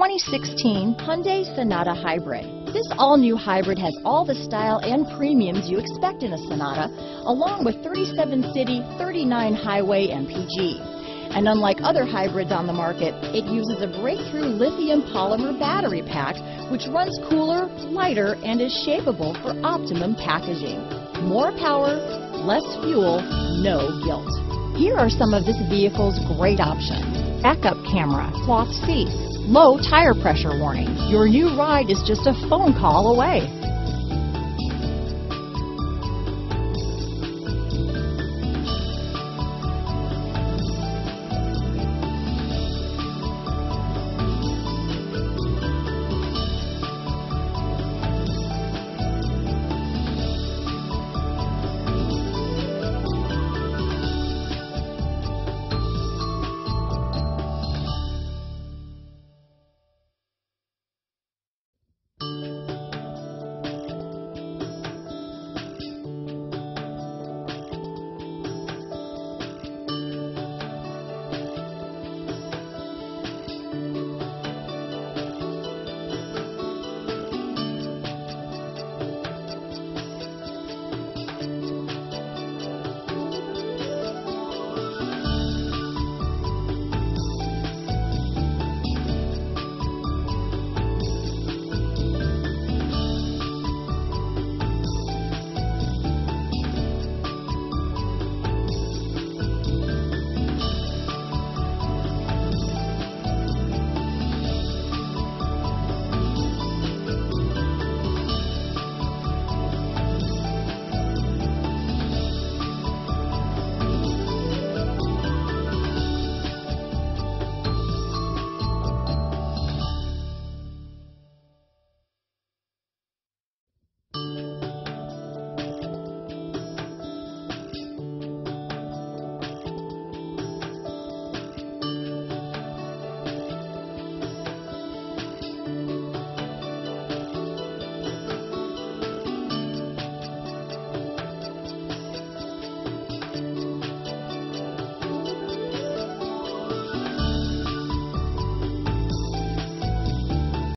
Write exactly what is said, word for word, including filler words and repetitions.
twenty sixteen Hyundai Sonata Hybrid. This all-new hybrid has all the style and premiums you expect in a Sonata, along with thirty-seven city, thirty-nine highway M P G. And unlike other hybrids on the market, it uses a breakthrough lithium polymer battery pack, which runs cooler, lighter, and is shapeable for optimum packaging. More power, less fuel, no guilt. Here are some of this vehicle's great options: backup camera, cloth seats, low tire pressure warning. Your new ride is just a phone call away.